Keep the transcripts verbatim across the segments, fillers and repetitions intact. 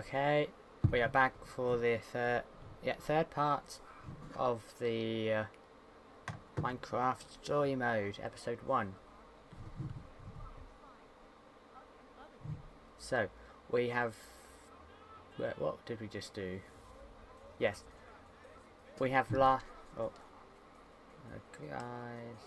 Okay, we are back for the third, yeah, third part of the uh, Minecraft Story Mode, Episode one. So, we have... What did we just do? Yes. We have la... Oh. Okay, guys.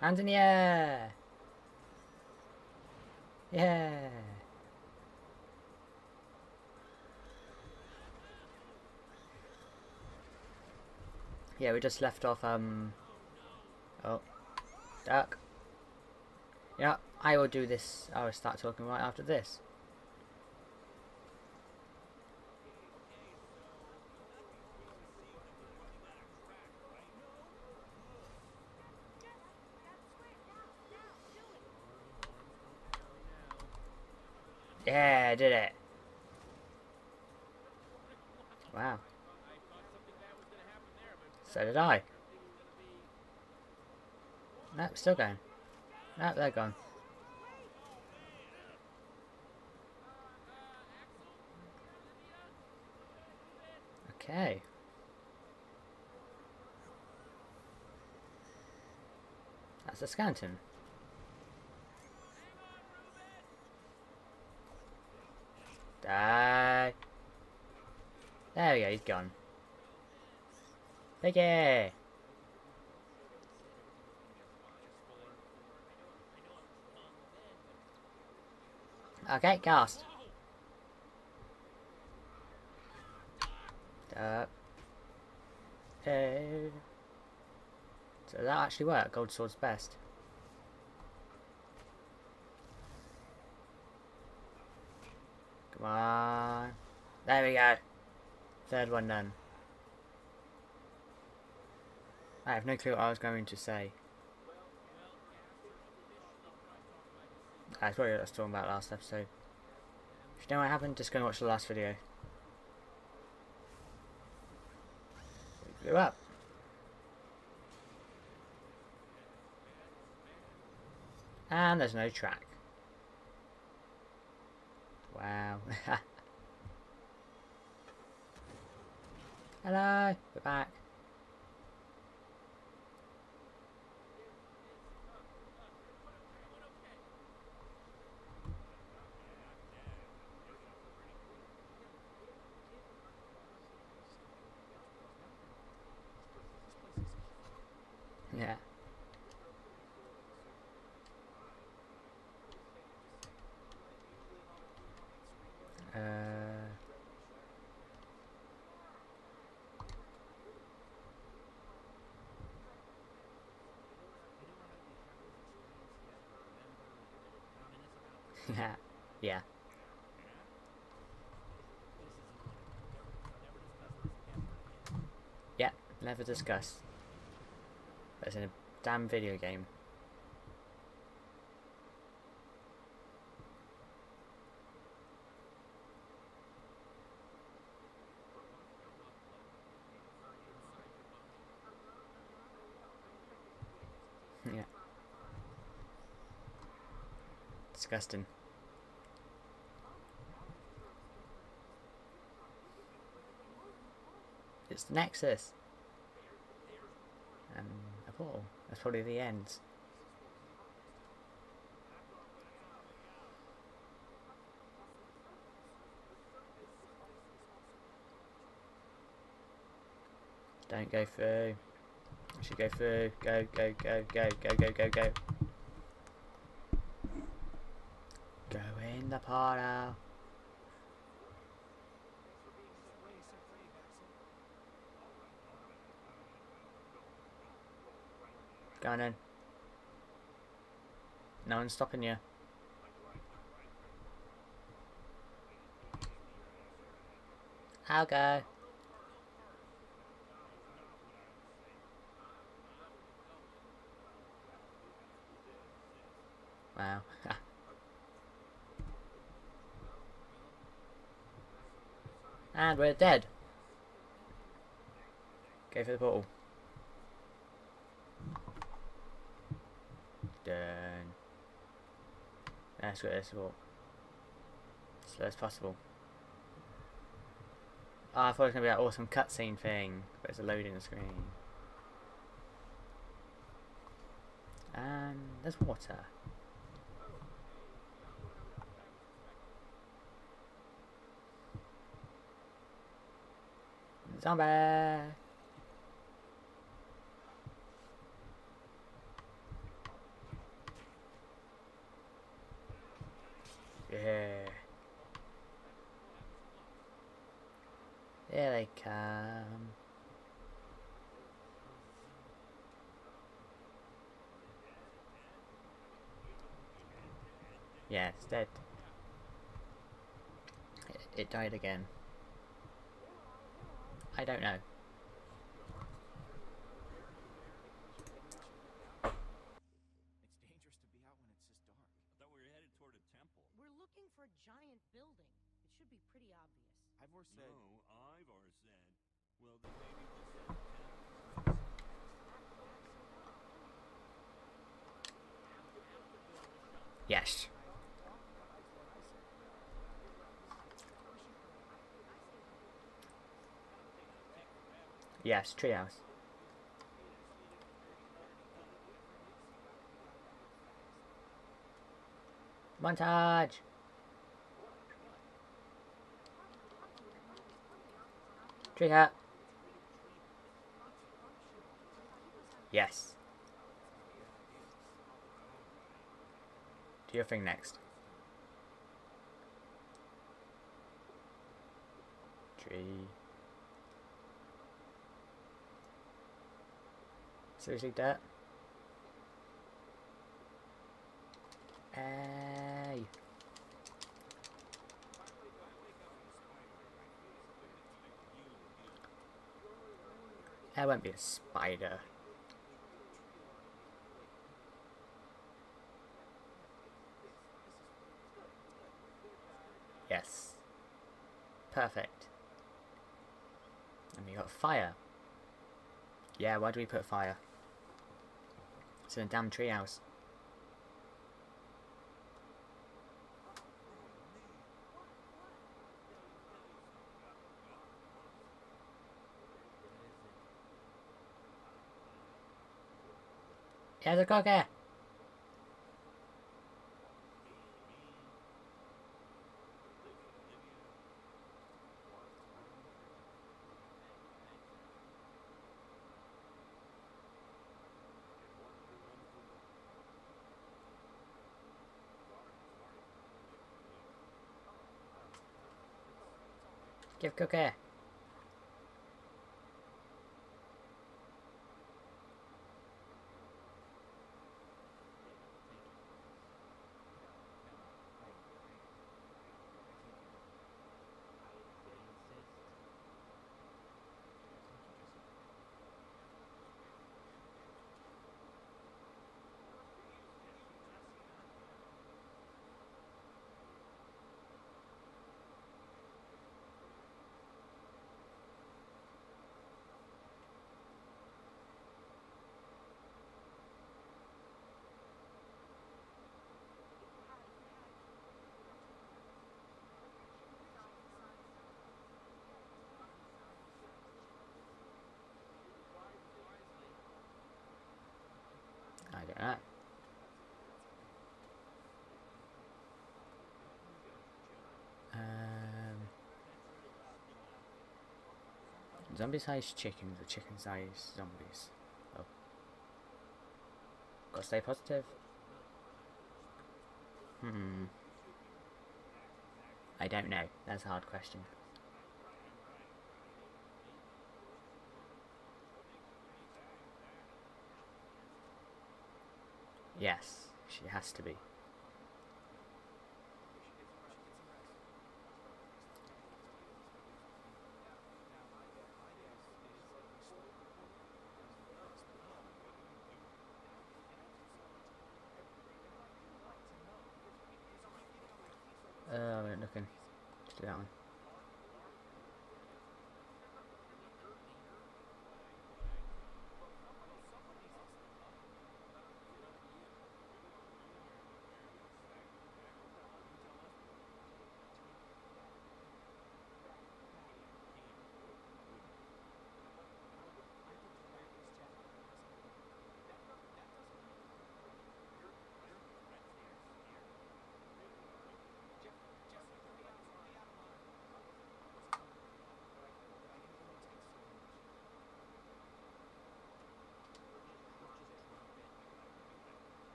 Hands in the air! Yeah! Yeah, we just left off, um... Oh. Duck. Yeah, I will do this. I will start talking right after this. Yeah, I did it. Wow. So did I. Nope, still going. Nope, they're gone. Okay. That's a skeleton. Die. There we go, he's gone. Big A. Okay, cast. Duh. Hey. So that actually worked, gold sword's best. Come on. There we go. Third one done. I have no clue what I was going to say. That's what I was talking about last episode. If you know what happened, just go and watch the last video. It blew up. And there's no track. Wow. Hello, we're back. Yeah. Uh, yeah. Yeah. Yeah, never discuss. That's in a damn video game. Yeah. Disgusting. It's the Nexus. Um, a portal. That's probably the end. Don't go through. I should go through. Go, go, go, go, go, go, go, go. Go in the portal. Going in. No one's stopping you. I'll go. Wow. And we're dead. Go for the portal. Done. Uh, let's get this walk. Slow as possible. Oh, I thought it was going to be that awesome cutscene thing, but it's a loading screen. And there's water. Zombie! Yeah. There they come. Yeah, it's dead. It, it died again. I don't know. It's dangerous to be out when it's this dark. I thought we were headed toward a temple. We're looking for a giant building. It should be pretty obvious. Ivor said. No, Ivor said. Well, then maybe we'll set the temple. Yes. Yes, treehouse. Montage. Tree hat. Yes. Do your thing next. Tree. Seriously, dirt? Hey. That won't be a spider. Yes. Perfect. And we got fire. Yeah, why do we put fire? It's in a damn treehouse. Yeah, there's a cock there. Give cook air. Alright. Um, zombie-sized chickens or chicken-sized zombies. Oh, gotta stay positive. Hmm. I don't know. That's a hard question. Yes, she has to be. Oh, I ain't looking. Just do that one.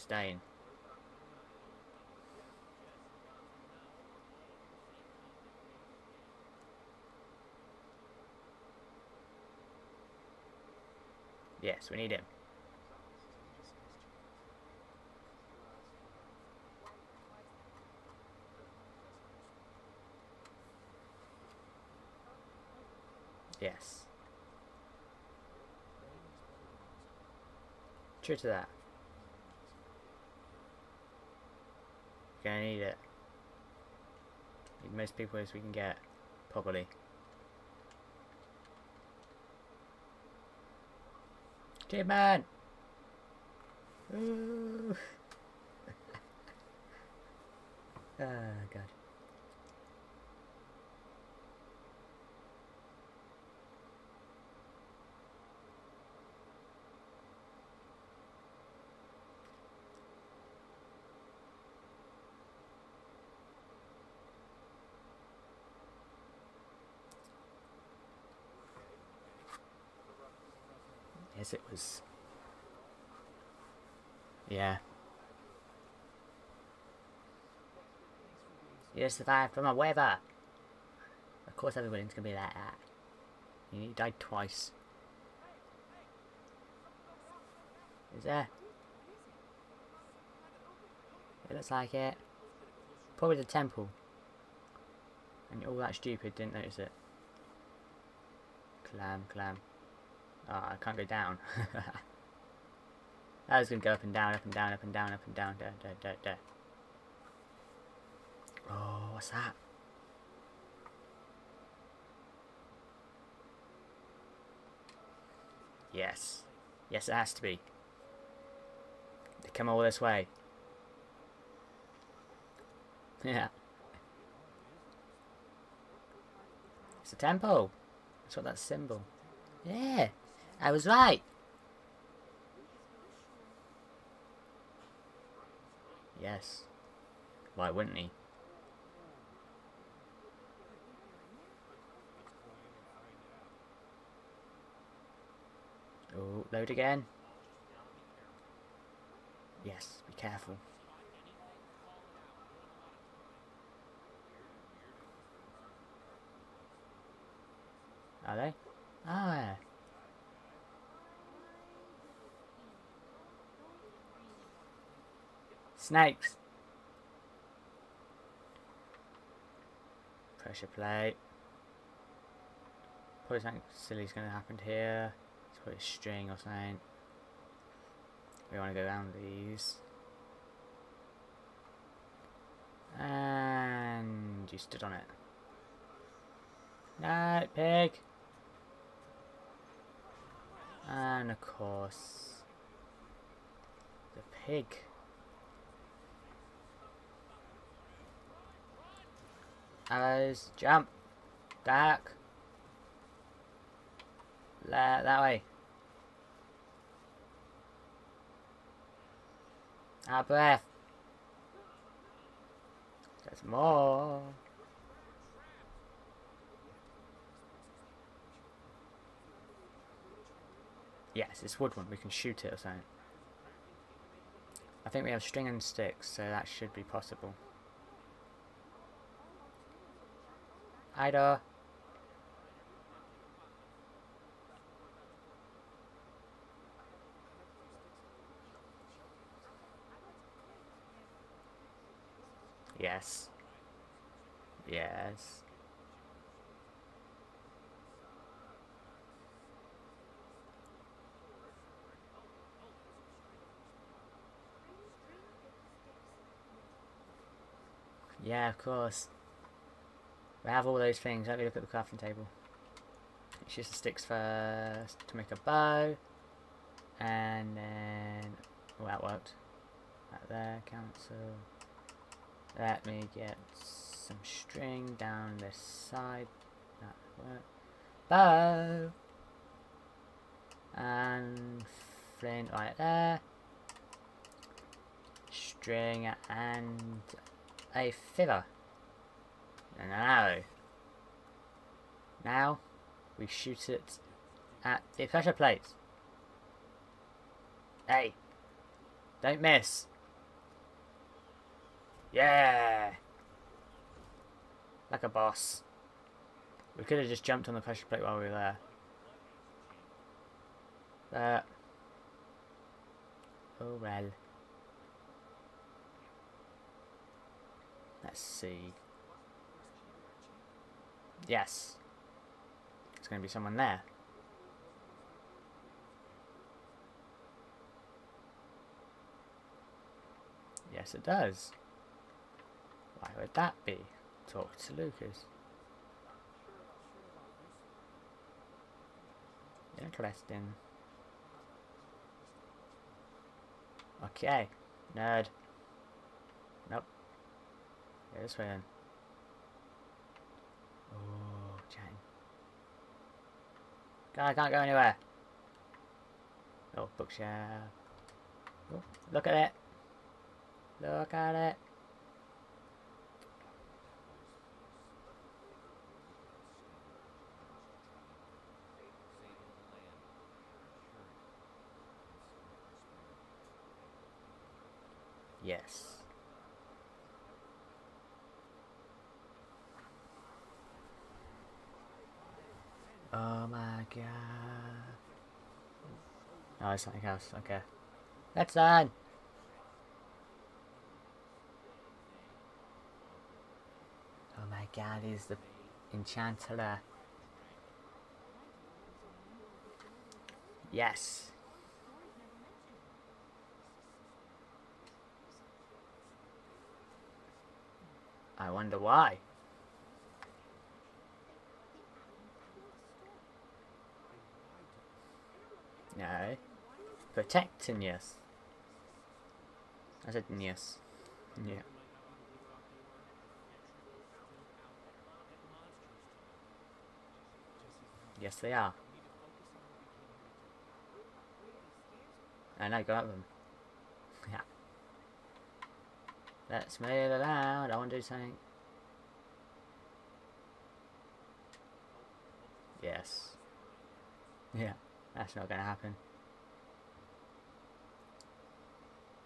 staying. Yes, we need him. Yes. True to that. We're gonna need it. Need most people as we can get, probably. Okay, man. Ooh. Ah, God. Yes, it was. Yeah. You survived from a weather. Of course, everyone's gonna be like that. You died twice. Is there? It looks like it. Probably the temple. And you're all that stupid, didn't notice it. Clam, clam. Oh, I can't go down. I was going to go up and down, up and down, up and down, up and down. Da, da, da, da. Oh, what's that? Yes. Yes, it has to be. They come all this way. Yeah. It's a temple. That's what that symbol. Yeah. I was right. Yes. Why wouldn't he? Oh, load again. Yes, be careful. Are they? Oh, yeah. Snakes. Pressure plate. Probably something silly's going to happen here. It's probably a string or something. We want to go around these. And you stood on it. No, pig. And of course, the pig. Arrows, jump, duck, that, that way. Out of breath. There's more. Yes, it's wood one. We can shoot it or something. I think we have string and sticks, so that should be possible. Ida. Yes. Yes. Yeah, of course. We have all those things. Let me look at the crafting table. It's just the sticks first to make a bow. And then... Well, that worked. Right there, council. Let me get some string down this side. That worked. Bow! And flint right there. String and... a feather and an arrow. Now we shoot it at the pressure plate. Hey, Don't miss. Yeah. Like a boss. We could have just jumped on the pressure plate while we were there. There. Oh well. Let's see. Yes. There's going to be someone there. Yes, it does. Why would that be? Talk to Lucas. Interesting. Okay. Nerd. Nope. Yeah, this way then. Oh, Jane. God, I can't go anywhere. Oh, bookshelf. Oh, look at it. Look at it. Yes. Oh my god. Oh, it's something else. Okay. Let's on. Oh my god, he's the enchanter. Yes. I wonder why. No. Protecting yes. I said yes. Yeah. Yes, they are. I know, go at them. Yeah. Let's move around. I want to do something. Yes. Yeah, that's not going to happen.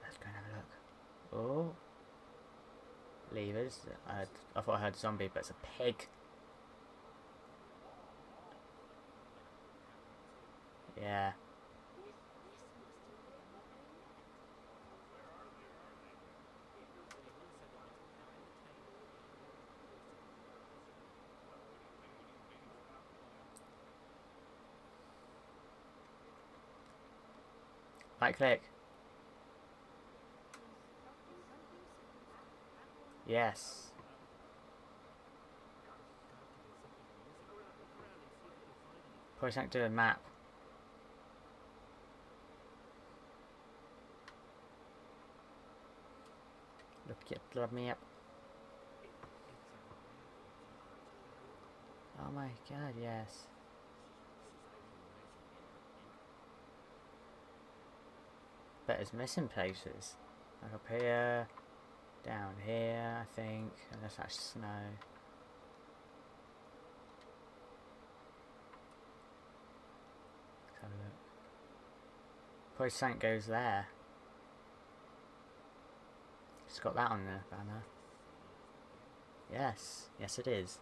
Let's go and have a look. Oh. Levers. I, I thought I heard zombie, but it's a pig. Yeah. Right click. Yes. Probably something to do with map. Look it, load me up. Oh my god, yes. But it's missing places. Like up here, down here, I think. Unless that's snow. Let's have a look. Probably something goes there. It's got that on the banner. Yes. Yes, it is.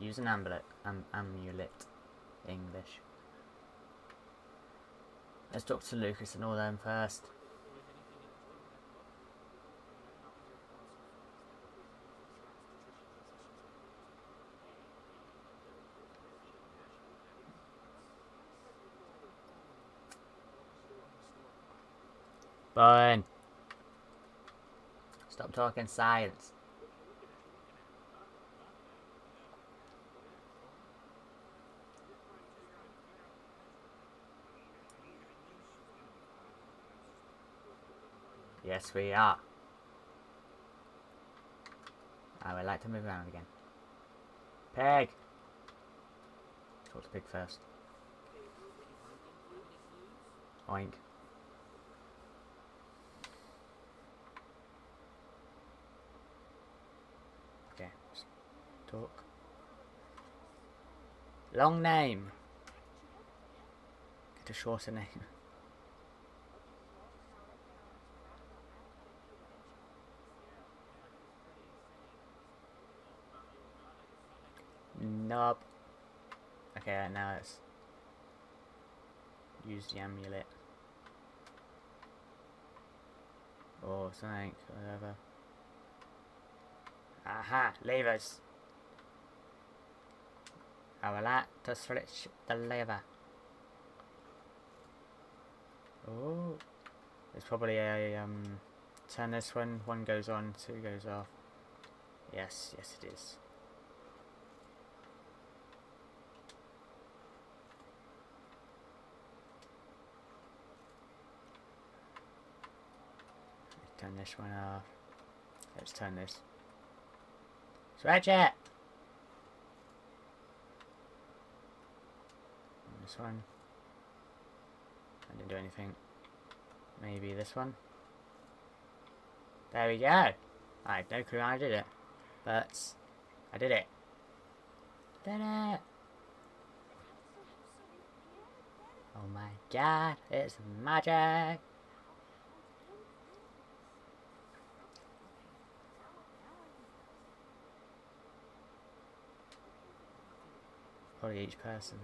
Use an amulet. Am amulet. English. Let's talk to Lucas and all them first. Fine. Stop talking silence. Yes, we are. I would like to move around again. Peg! Talk to Pig first. Oink. Okay, just talk. Long name! Get a shorter name. Nope. Okay, now let's use the amulet. Or something, whatever. Aha! Levers! I will like to switch the lever. Oh, there's probably a, um, turn this one, one goes on, two goes off. Yes, yes it is. Turn this one off. Let's turn this. Switch it! This one. I didn't do anything. Maybe this one. There we go! I had no clue how I did it. But, I did it. Did it! Oh my god, it's magic! Probably each person.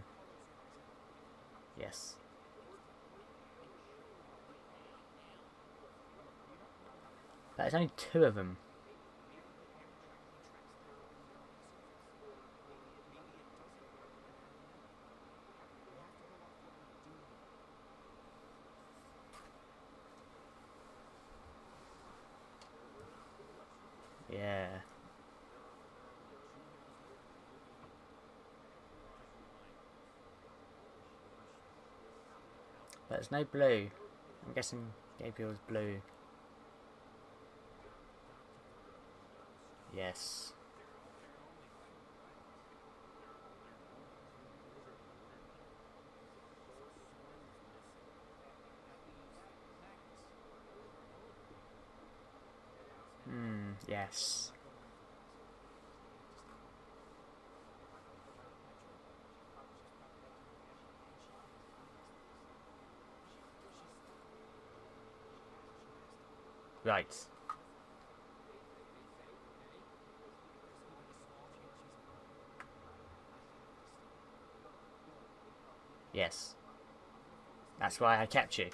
Yes. But there's only two of them. Yeah. But there's no blue. I'm guessing Gabriel's blue. Yes. Hmm, yes. Right. Yes. That's why I kept you.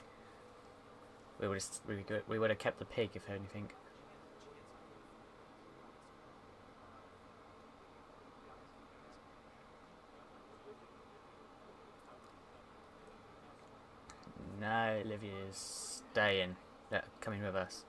We would have, we would, we would have kept the pig if anything. No, Olivia's staying. Look, coming with us.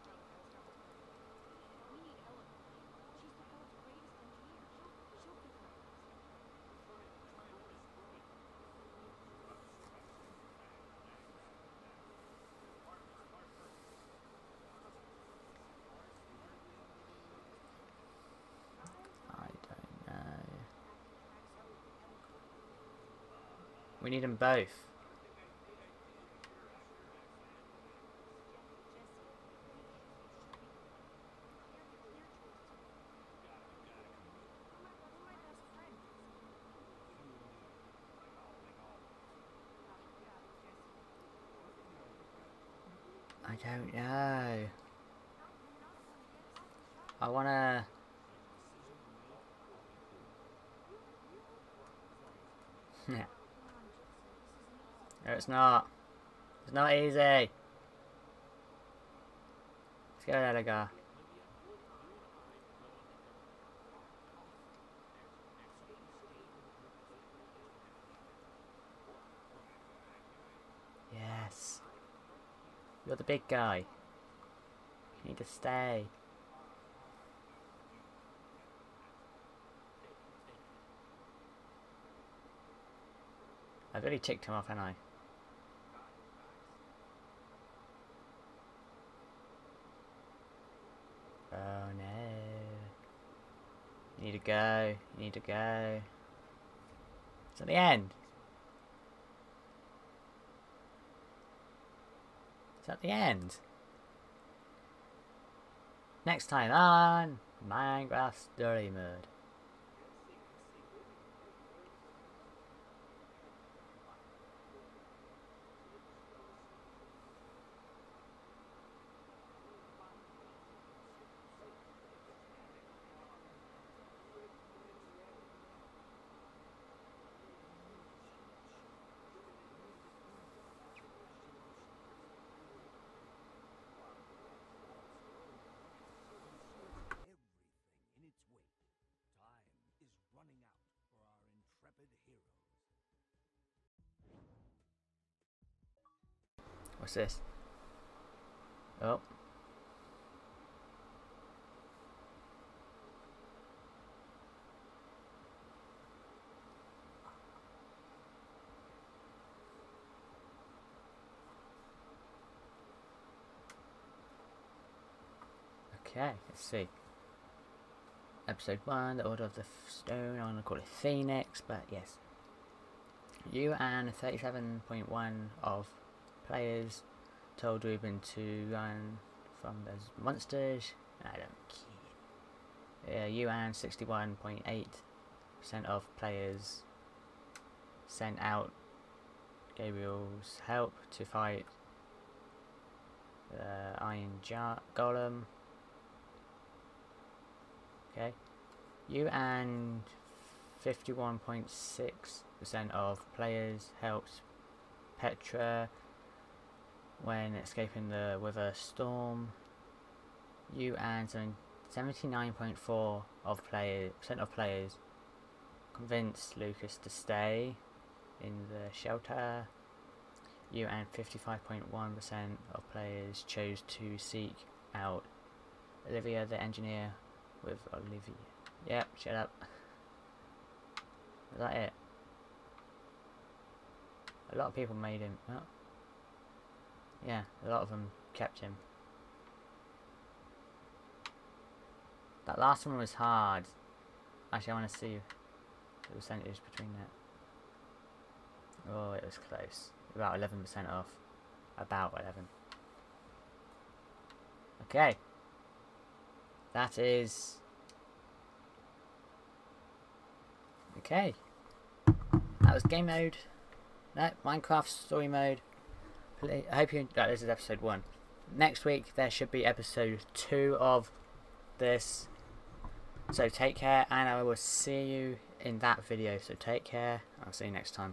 We need them both. I don't know. I wanna... Yeah. No, it's not. It's not easy. Let's go, Edgar. Yes. You're the big guy. You need to stay. I've really ticked him off, haven't I? Oh no. You need to go. You need to go. It's at the end. It's at the end. Next time on Minecraft Story Mode. What's this? Oh. Okay, let's see. Episode one, The Order of the Stone. I'm gonna call it Phoenix, but yes. You and thirty-seven point one of players told Ruben to run from those monsters. I don't care. Uh, you and sixty-one point eight percent of players sent out Gabriel's help to fight the Iron Jar Golem. Okay, you and fifty-one point six percent of players helped Petra when escaping the Wither Storm. You and seventy-nine point four percent of players percent of players convinced Lucas to stay in the shelter. You and fifty-five point one percent of players chose to seek out Olivia the engineer. With Olivia. Yep, shut up. Is that it? A lot of people made him. Oh. Yeah, a lot of them kept him. That last one was hard. Actually, I want to see the percentage between that. Oh, it was close. About eleven percent off. About eleven. Okay. That is okay. That was game mode. No, Minecraft story mode. Play, I hope you. Oh, this is episode one. Next week there should be episode two of this. So take care, and I will see you in that video. So take care. I'll see you next time.